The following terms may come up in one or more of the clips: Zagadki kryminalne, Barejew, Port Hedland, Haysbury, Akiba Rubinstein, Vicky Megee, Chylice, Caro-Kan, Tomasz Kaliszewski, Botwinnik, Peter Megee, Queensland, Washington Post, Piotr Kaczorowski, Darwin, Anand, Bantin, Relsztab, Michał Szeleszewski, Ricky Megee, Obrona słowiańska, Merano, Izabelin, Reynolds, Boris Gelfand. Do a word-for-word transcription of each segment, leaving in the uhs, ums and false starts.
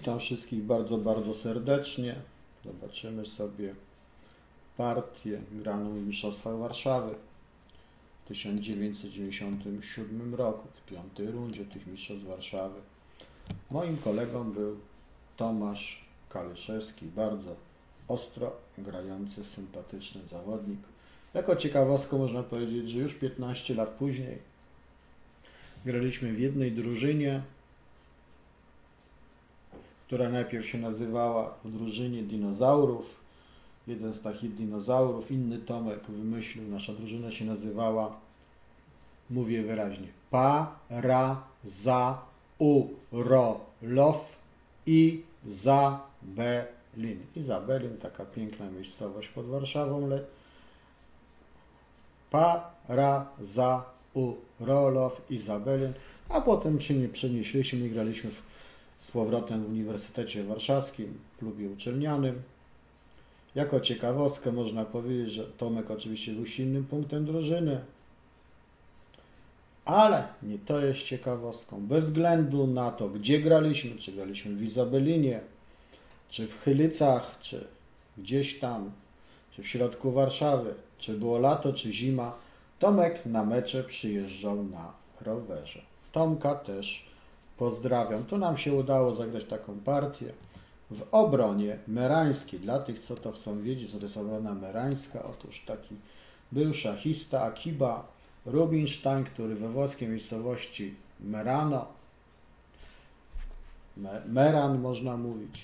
Witam wszystkich bardzo, bardzo serdecznie. Zobaczymy sobie partię graną w Mistrzostwach Warszawy w tysiąc dziewięćset dziewięćdziesiątym siódmym roku, w piątej rundzie tych Mistrzostw Warszawy. Moim kolegą był Tomasz Kaliszewski, bardzo ostro grający, sympatyczny zawodnik. Jako ciekawostkę można powiedzieć, że już piętnaście lat później graliśmy w jednej drużynie, która najpierw się nazywała w drużynie dinozaurów. Jeden z takich dinozaurów, inny Tomek wymyślił, nasza drużyna się nazywała, mówię wyraźnie, Para-za-u-ro-low Izabelin. Izabelin, taka piękna miejscowość pod Warszawą. Le... Para-za-u-ro-low Izabelin. A potem się nie przenieśliśmy i graliśmy w z powrotem w Uniwersytecie Warszawskim, w klubie uczelnianym. Jako ciekawostkę można powiedzieć, że Tomek oczywiście był silnym punktem drużyny, ale nie to jest ciekawostką. Bez względu na to, gdzie graliśmy, czy graliśmy w Izabelinie, czy w Chylicach, czy gdzieś tam, czy w środku Warszawy, czy było lato, czy zima, Tomek na mecze przyjeżdżał na rowerze. Tomka też pozdrawiam. Tu nam się udało zagrać taką partię w obronie merańskiej. Dla tych, co to chcą wiedzieć, co to jest obrona merańska, otóż taki był szachista Akiba Rubinstein, który we włoskiej miejscowości Merano, me, Meran można mówić,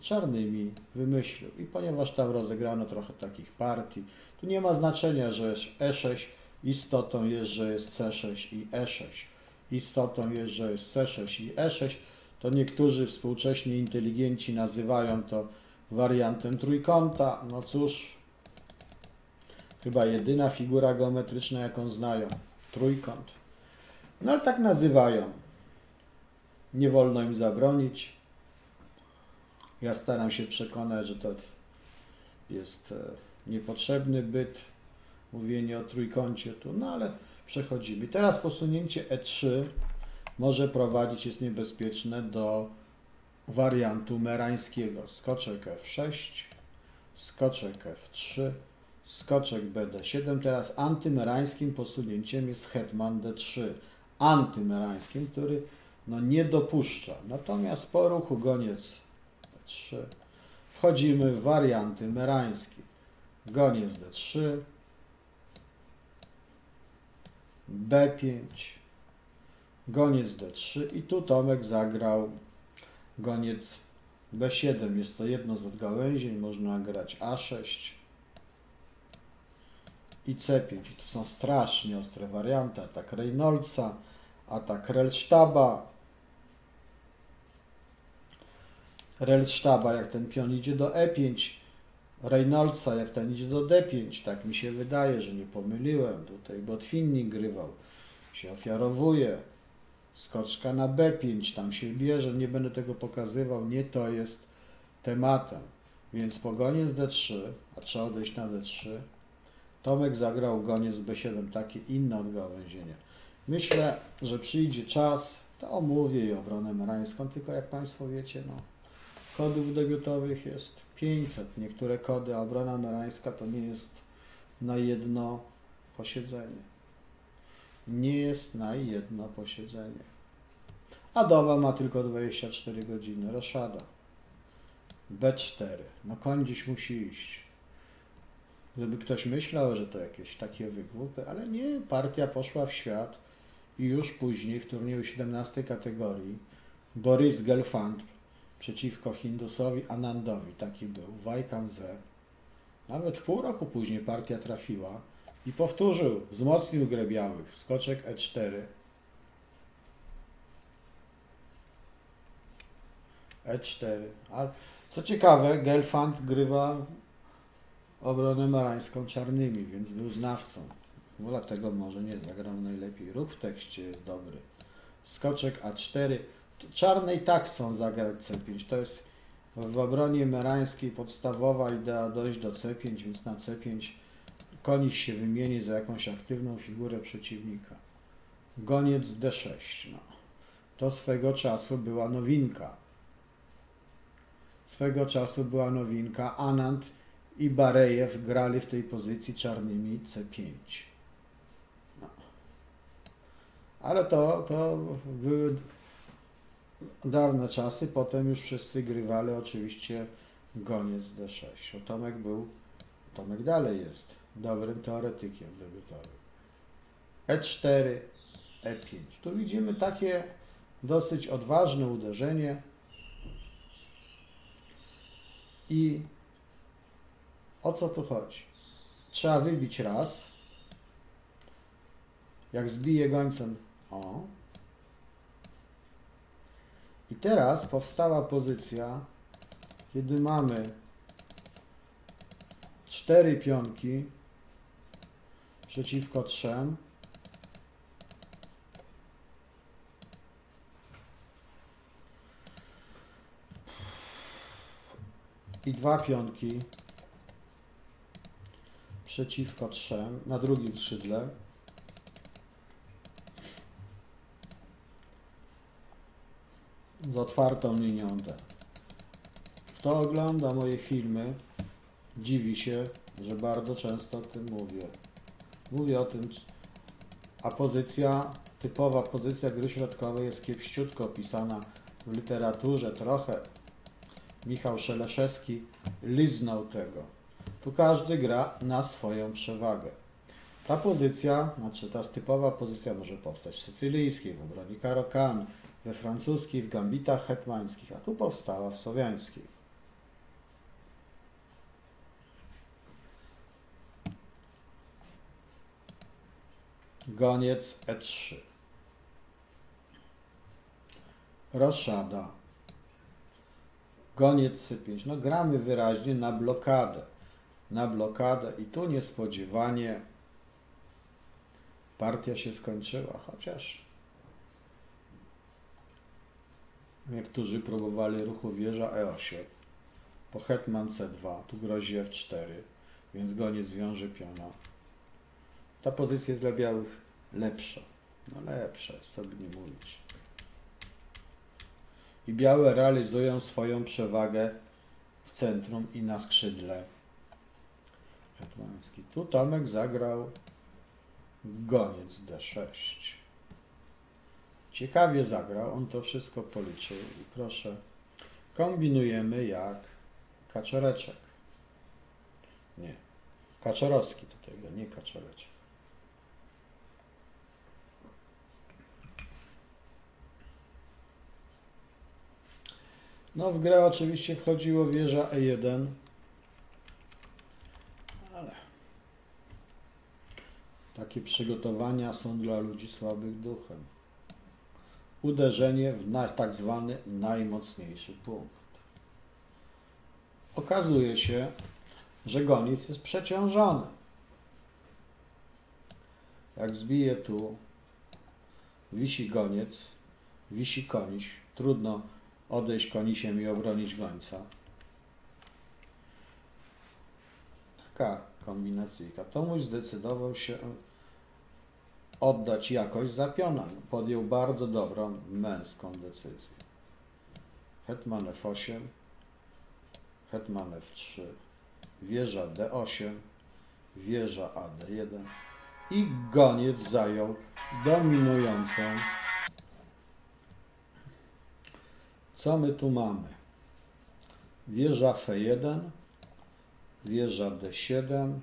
czarnymi wymyślił. I ponieważ tam rozegrano trochę takich partii, tu nie ma znaczenia, że jest e sześć, istotą jest, że jest c sześć i e sześć. Istotą jest, że jest c sześć i e sześć, to niektórzy współcześni inteligenci nazywają to wariantem trójkąta. No cóż, chyba jedyna figura geometryczna, jaką znają, trójkąt. No ale tak nazywają. Nie wolno im zabronić. Ja staram się przekonać, że to jest niepotrzebny byt, mówienie o trójkącie tu, no ale przechodzimy. Teraz posunięcie e trzy może prowadzić, jest niebezpieczne, do wariantu merańskiego. Skoczek f sześć, skoczek f trzy, skoczek b d siedem. Teraz antymerańskim posunięciem jest hetman d trzy. Antymerańskim, który no, nie dopuszcza. Natomiast po ruchu goniec d trzy wchodzimy w warianty merańskie. Goniec d trzy, b pięć, goniec d trzy i tu Tomek zagrał goniec b siedem. Jest to jedno z odgałęzień, można grać a sześć i c pięć. I to są strasznie ostre warianty. Atak Reynoldsa, atak Relsztaba. Relsztaba, jak ten pion idzie do e pięć, Reynoldsa, jak ten idzie do d pięć, tak mi się wydaje, że nie pomyliłem. Tutaj Botwinnik grywał, się ofiarowuje, skoczka na b pięć, tam się bierze, nie będę tego pokazywał, nie to jest tematem. Więc po goniec d trzy, a trzeba odejść na d trzy, Tomek zagrał goniec b siedem, takie inne odgałęzienie. Myślę, że przyjdzie czas, to omówię i obronę merańską, tylko jak Państwo wiecie, no, kodów debiutowych jest pięćset. Niektóre kody, a obrona merańska to nie jest na jedno posiedzenie. Nie jest na jedno posiedzenie. A doba ma tylko dwadzieścia cztery godziny. Roszada. b cztery. No koń dziś musi iść. Gdyby ktoś myślał, że to jakieś takie wygłupy, ale nie. Partia poszła w świat i już później w turnieju siedemnastej kategorii Boris Gelfand przeciwko Hindusowi Anandowi, taki był, Wajkanze. Nawet w pół roku później partia trafiła i powtórzył, wzmocnił grę białych, skoczek e cztery, e cztery, ale co ciekawe, Gelfand grywa obronę marańską czarnymi, więc był znawcą, dlatego może nie zagrał najlepiej, ruch w tekście jest dobry, skoczek a cztery, czarne i tak chcą zagrać c pięć. To jest w obronie merańskiej podstawowa idea dojść do c pięć, więc na c pięć koń się wymieni za jakąś aktywną figurę przeciwnika. Goniec d sześć. No. To swego czasu była nowinka. Swego czasu była nowinka. Anand i Barejew grali w tej pozycji czarnymi C pięć. No. Ale to, to były dawne czasy. Potem już wszyscy grywali oczywiście goniec D sześć. O, Tomek był, Tomek dalej jest dobrym teoretykiem debiutowym. E cztery, E pięć. Tu widzimy takie dosyć odważne uderzenie i o co tu chodzi? Trzeba wybić raz. Jak zbije gońcem, o. I teraz powstała pozycja, kiedy mamy cztery pionki przeciwko trzem. I dwa pionki przeciwko trzem na drugim skrzydle. Z otwartą linią D. Kto ogląda moje filmy, dziwi się, że bardzo często o tym mówię. Mówię o tym, a pozycja, typowa pozycja gry środkowej jest kiepściutko opisana w literaturze trochę. Michał Szeleszewski liznął tego. Tu każdy gra na swoją przewagę. Ta pozycja, znaczy ta typowa pozycja może powstać w sycylijskiej, w obronie Caro-Kan, we francuskiej, w gambitach hetmańskich, a tu powstała w słowiańskiej. Goniec E trzy. Roszada. Goniec C pięć. No gramy wyraźnie na blokadę. Na blokadę i tu niespodziewanie partia się skończyła, chociaż niektórzy próbowali ruchu wieża E osiem. Po hetman C dwa, tu grozi F cztery, więc goniec wiąże piona. Ta pozycja jest dla białych lepsza. No lepsza, co by nie mówić. I białe realizują swoją przewagę w centrum i na skrzydle. Hetmański. Tu Tomek zagrał goniec D sześć. Ciekawie zagrał, on to wszystko policzył i proszę, kombinujemy jak Kaczoreczek. Nie, Kaczorowski tutaj, nie Kaczoreczek. No w grę oczywiście wchodziło wieża E jeden, ale takie przygotowania są dla ludzi słabych duchem. Uderzenie w na, tak zwany najmocniejszy punkt. Okazuje się, że goniec jest przeciążony. Jak zbije tu, wisi goniec, wisi koniś. Trudno odejść konisiem i obronić gońca. Taka kombinacyjka. Tomuś zdecydował się oddać jakość za piona. Podjął bardzo dobrą, męską decyzję. Hetman F osiem, hetman F trzy, wieża D osiem, wieża A D jeden i goniec zajął dominującą. Co my tu mamy? Wieża F jeden, wieża D siedem,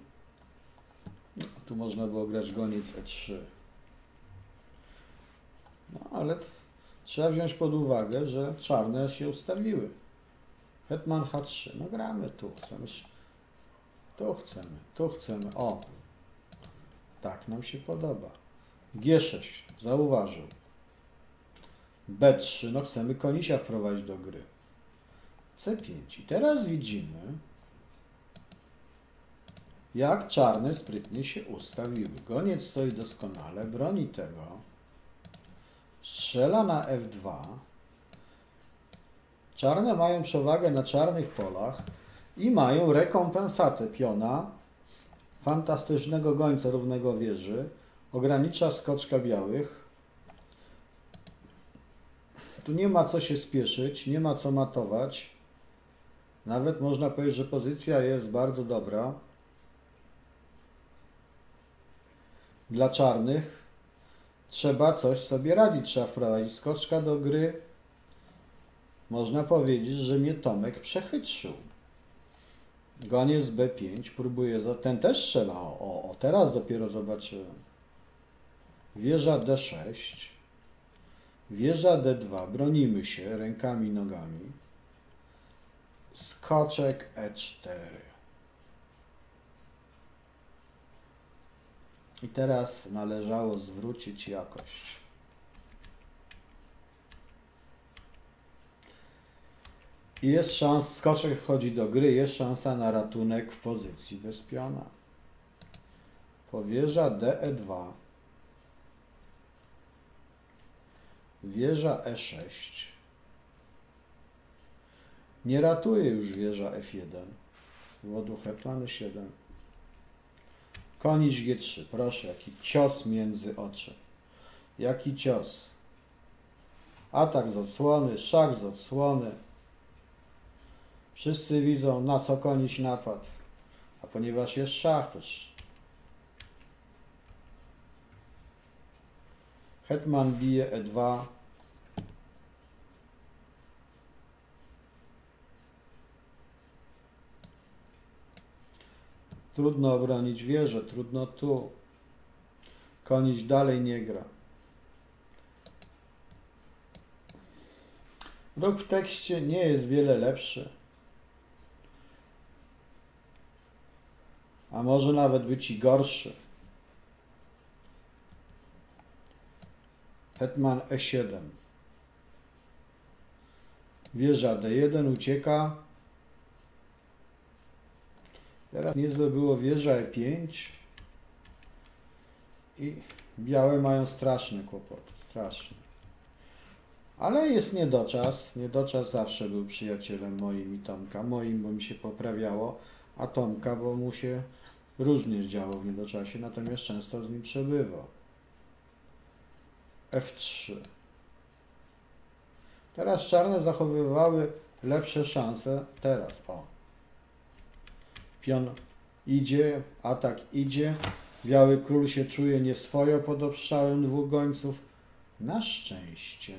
tu można było grać goniec E trzy. No ale trzeba wziąć pod uwagę, że czarne się ustawiły. Hetman H trzy. No gramy tu, chcemy. Tu chcemy, tu chcemy. O! Tak nam się podoba. G sześć. Zauważył. B trzy. No chcemy konisia wprowadzić do gry. C pięć. I teraz widzimy, jak czarne sprytnie się ustawiły. Goniec stoi doskonale, broni tego. Strzela na F dwa. Czarne mają przewagę na czarnych polach i mają rekompensatę piona, fantastycznego gońca równego wieży, ogranicza skoczka białych. Tu nie ma co się spieszyć, nie ma co matować. Nawet można powiedzieć, że pozycja jest bardzo dobra dla czarnych. Trzeba coś sobie radzić, trzeba wprowadzić skoczka do gry. Można powiedzieć, że mnie Tomek przechytrzył. Goniec B pięć, próbuje, za... ten też strzela, o, o, teraz dopiero zobaczyłem. Wieża D sześć, wieża D dwa, bronimy się rękami, nogami. Skoczek E cztery. I teraz należało zwrócić jakość. I jest szansa, skoczek wchodzi do gry, jest szansa na ratunek w pozycji bez piona. Powieża D E dwa. Wieża E sześć. Nie ratuje już wieża F jeden z powodu hetmanu siedem. Konić G trzy. Proszę, jaki cios między oczy. Jaki cios. Atak z odsłony, szach z odsłony. Wszyscy widzą, na co konić napad. A ponieważ jest szach, też. Hetman bije E dwa. Trudno obronić wieżę, trudno tu. Konić dalej nie gra. Róg w tekście nie jest wiele lepszy. A może nawet być i gorszy. Hetman E siedem. Wieża D jeden ucieka. Teraz niezłe było wieża E pięć. I białe mają straszny kłopot. Straszny. Ale jest niedoczas. Niedoczas zawsze był przyjacielem moim i Tomka. Moim, bo mi się poprawiało. A Tomka, bo mu się różnie działo w niedoczasie, natomiast często z nim przebywał. F trzy. Teraz czarne zachowywały lepsze szanse. Teraz, o. Pion idzie, atak idzie. Biały król się czuje nieswojo pod obstrzałem dwóch gońców. Na szczęście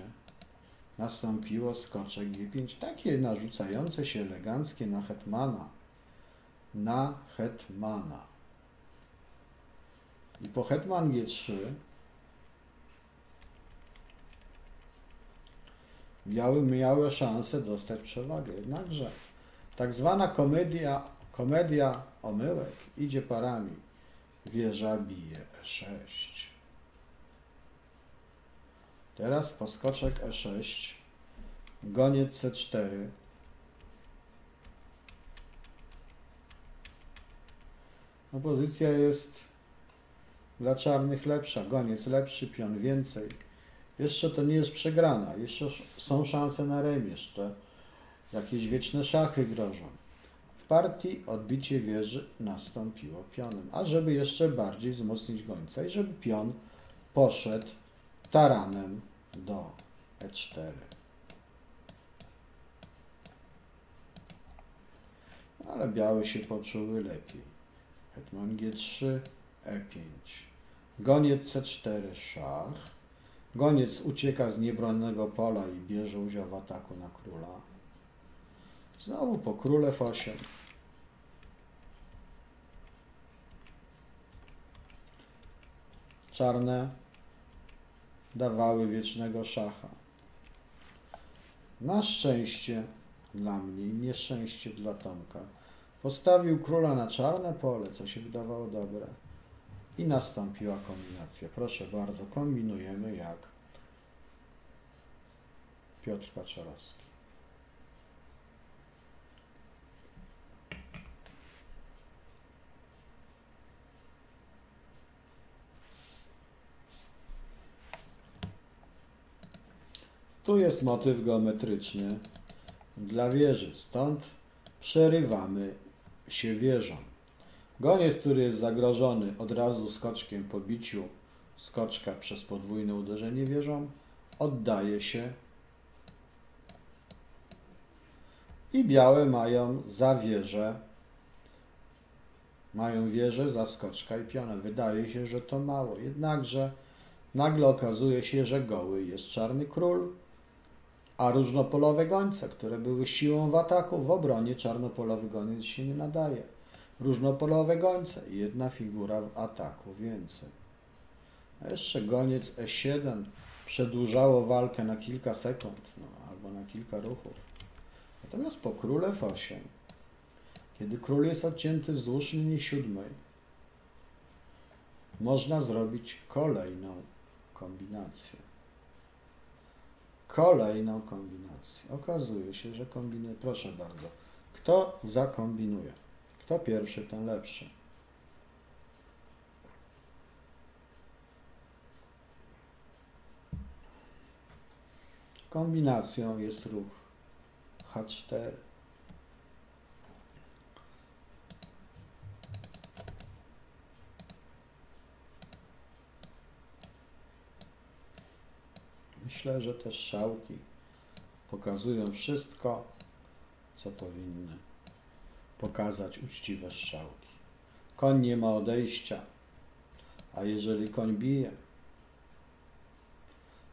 nastąpiło skoczek G pięć. Takie narzucające się eleganckie na hetmana. Na hetmana. I po hetman G trzy biały miały szansę dostać przewagę. Jednakże tak zwana komedia, komedia omyłek idzie parami. Wieża bije E sześć. Teraz poskoczek E sześć. Goniec C cztery. No, pozycja jest dla czarnych lepsza. Goniec lepszy, pion więcej. Jeszcze to nie jest przegrana. Jeszcze są szanse na remis. Jeszcze jakieś wieczne szachy grożą. W partii odbicie wieży nastąpiło pionem. A żeby jeszcze bardziej wzmocnić gońca i żeby pion poszedł taranem do E cztery. Ale białe się poczuły lepiej. Hetman G trzy, E pięć, goniec C cztery, szach, goniec ucieka z niebronnego pola i bierze udział w ataku na króla. Znowu po króle F osiem. Czarne dawały wiecznego szacha. Na szczęście dla mnie i nieszczęście dla Tomka. Postawił króla na czarne pole, co się wydawało dobre. I nastąpiła kombinacja. Proszę bardzo, kombinujemy jak Piotr Kaczorowski. Tu jest motyw geometryczny dla wieży, stąd przerywamy się wieżą. Goniec, który jest zagrożony, od razu skoczkiem po biciu skoczka przez podwójne uderzenie wieżą, oddaje się i białe mają za wieżę. Mają wieżę, zaskoczka i pionę. Wydaje się, że to mało. Jednakże nagle okazuje się, że goły jest czarny król, a różnopolowe gońce, które były siłą w ataku, w obronie czarnopolowy goniec się nie nadaje. Różnopolowe gońce, jedna figura w ataku więcej. A jeszcze goniec e siedem przedłużało walkę na kilka sekund, no, albo na kilka ruchów. Natomiast po król f osiem, kiedy król jest odcięty wzdłuż linii siódmej, można zrobić kolejną kombinację. Kolejną kombinację. Okazuje się, że kombinuje. Proszę bardzo. Kto zakombinuje? Kto pierwszy, ten lepszy. Kombinacją jest ruch h cztery. Myślę, że te strzałki pokazują wszystko, co powinny pokazać uczciwe strzałki. Koń nie ma odejścia, a jeżeli koń bije,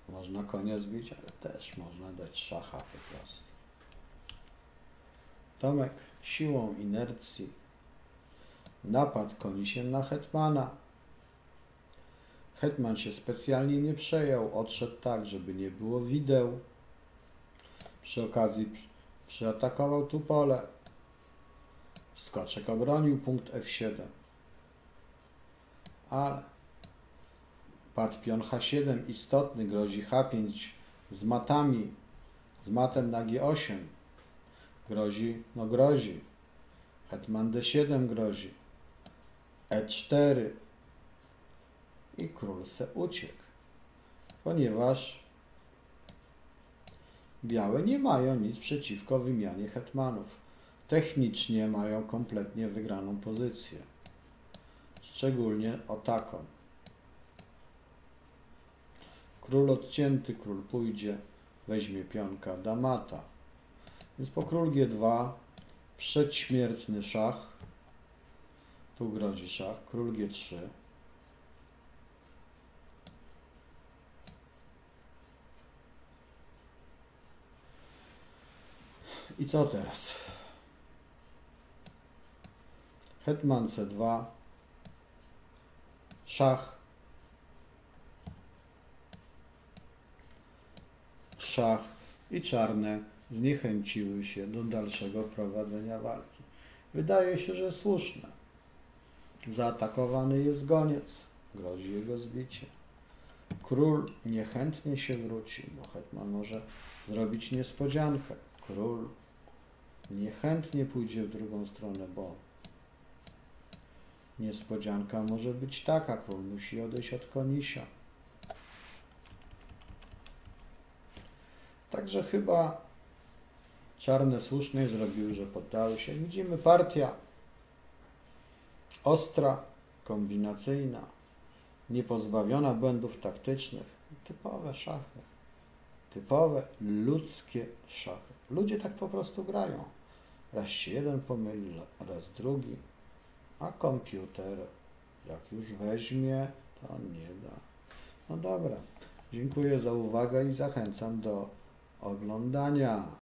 można konia zbić, ale też można dać szacha po prostu. Tomek siłą inercji napadł konisiem na hetmana. Hetman się specjalnie nie przejął, odszedł tak, żeby nie było wideł. Przy okazji przeatakował tu pole. Skoczek obronił punkt f siedem. Ale padł pion h siedem istotny, grozi h pięć z matami, z matem na g osiem. Grozi, no grozi. Hetman d siedem grozi. e cztery. I król se uciekł, ponieważ białe nie mają nic przeciwko wymianie hetmanów. Technicznie mają kompletnie wygraną pozycję, szczególnie o taką. Król odcięty, król pójdzie, weźmie pionka, da mata. Więc po król g dwa przedśmiertny szach, tu grozi szach, król g trzy. I co teraz? Hetman c dwa, szach, szach i czarne zniechęciły się do dalszego prowadzenia walki. Wydaje się, że słuszne. Zaatakowany jest goniec, grozi jego zbicie. Król niechętnie się wróci, bo hetman może zrobić niespodziankę. Król niechętnie pójdzie w drugą stronę, bo niespodzianka może być taka. Król musi odejść od konisia. Także chyba czarne słusznie zrobiły, że poddały się. Widzimy, partia ostra, kombinacyjna, niepozbawiona błędów taktycznych. Typowe szachy. Typowe ludzkie szachy. Ludzie tak po prostu grają. Raz się jeden pomyli, raz drugi. A komputer, jak już weźmie, to nie da. No dobra. Dziękuję za uwagę i zachęcam do oglądania.